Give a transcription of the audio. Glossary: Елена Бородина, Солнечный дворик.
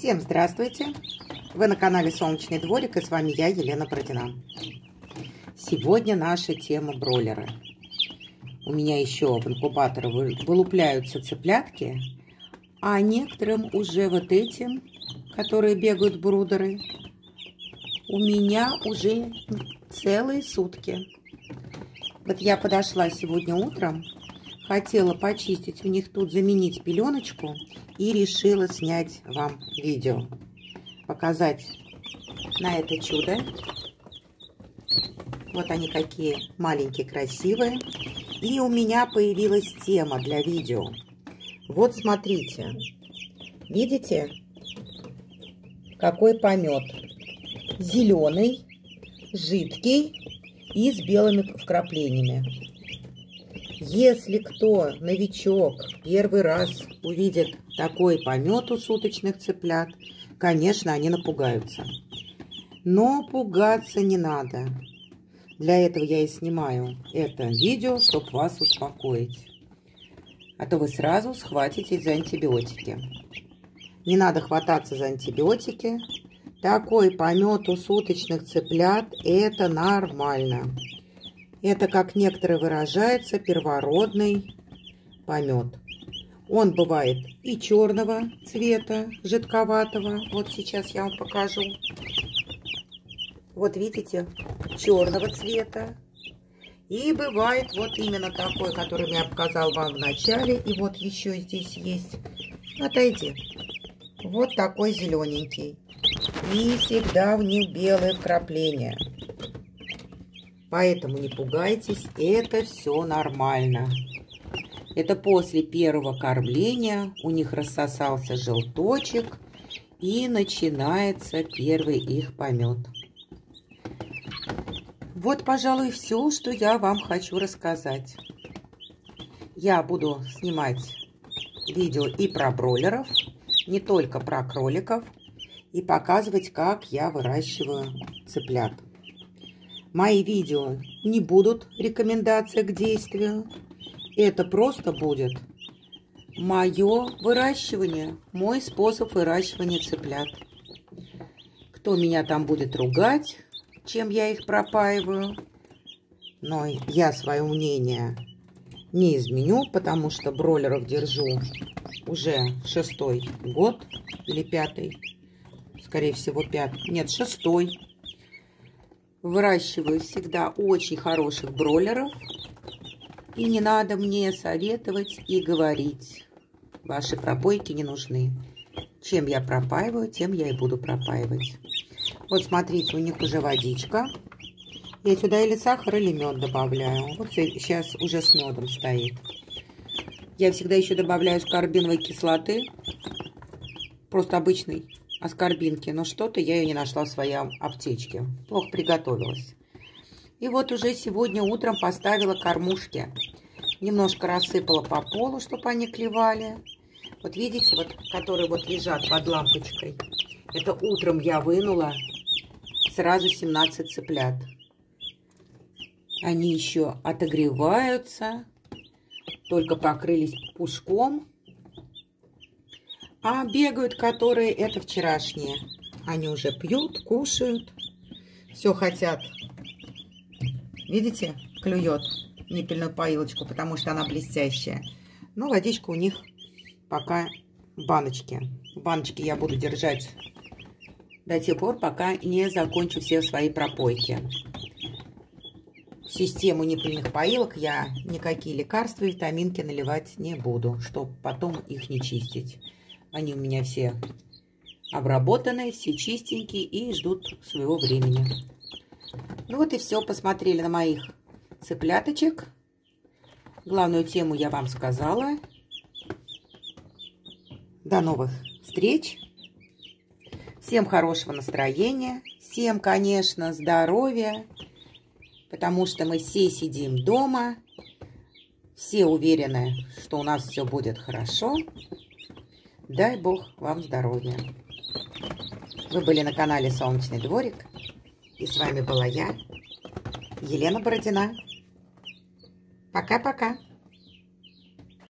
Всем здравствуйте! Вы на канале Солнечный дворик, и с вами я, Елена Бородина. Сегодня наша тема — бройлеры. У меня еще в инкубаторе вылупляются цыплятки, а некоторым уже вот этим, которые бегают брудеры, у меня уже целые сутки. Вот я подошла сегодня утром, хотела почистить у них тут, заменить пеленочку, и решила снять вам видео, показать на это чудо. Вот они какие маленькие, красивые. И у меня появилась тема для видео. Вот смотрите, видите, какой помет? Зеленый, жидкий и с белыми вкраплениями. Если кто новичок первый раз увидит такой помет у суточных цыплят, конечно, они напугаются. Но пугаться не надо. Для этого я и снимаю это видео, чтобы вас успокоить. А то вы сразу схватитесь за антибиотики. Не надо хвататься за антибиотики. Такой помет у суточных цыплят – это нормально. Это, как некоторые выражаются, первородный помет. Он бывает и черного цвета, жидковатого. Вот сейчас я вам покажу. Вот видите, черного цвета. И бывает вот именно такой, который я показал вам в начале. И вот еще здесь есть. Отойди. Вот такой зелененький. И всегда в них белые вкрапления. Поэтому не пугайтесь, это все нормально. Это после первого кормления у них рассосался желточек и начинается первый их помет. Вот, пожалуй, все, что я вам хочу рассказать. Я буду снимать видео и про бройлеров, не только про кроликов, и показывать, как я выращиваю цыплят. Мои видео не будут рекомендации к действию. Это просто будет мое выращивание, мой способ выращивания цыплят. Кто меня там будет ругать, чем я их пропаиваю, но я свое мнение не изменю, потому что бройлеров держу уже 6-й год или 5-й. Скорее всего, 5-й. Нет, 6-й. Выращиваю всегда очень хороших бройлеров. И не надо мне советовать и говорить. Ваши пропойки не нужны. Чем я пропаиваю, тем я и буду пропаивать. Вот смотрите, у них уже водичка. Я сюда или сахар, или мед добавляю. Вот сейчас уже с медом стоит. Я всегда еще добавляю аскорбиновой кислоты. Просто обычный. Аскорбинки, но что-то я ее не нашла в своей аптечке. Плохо приготовилась. И вот уже сегодня утром поставила кормушки. Немножко рассыпала по полу, чтобы они клевали. Вот видите, вот, которые вот лежат под лампочкой. Это утром я вынула сразу 17 цыплят. Они еще отогреваются, только покрылись пушком. А бегают, которые, это вчерашние. Они уже пьют, кушают. Все хотят. Видите, клюет ниппельную поилочку, потому что она блестящая. Но водичка у них пока баночки. Баночки я буду держать до тех пор, пока не закончу все свои пропойки. В систему ниппельных поилок я никакие лекарства, витаминки наливать не буду, чтобы потом их не чистить. Они у меня все обработанные, все чистенькие и ждут своего времени. Ну вот и все. Посмотрели на моих цыпляточек. Главную тему я вам сказала. До новых встреч. Всем хорошего настроения. Всем, конечно, здоровья. Потому что мы все сидим дома. Все уверены, что у нас все будет хорошо. Дай Бог вам здоровья. Вы были на канале Солнечный дворик. И с вами была я, Елена Бородина. Пока-пока.